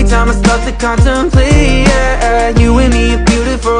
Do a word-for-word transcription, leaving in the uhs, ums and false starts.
every time I start to contemplate, yeah. You and me are beautiful.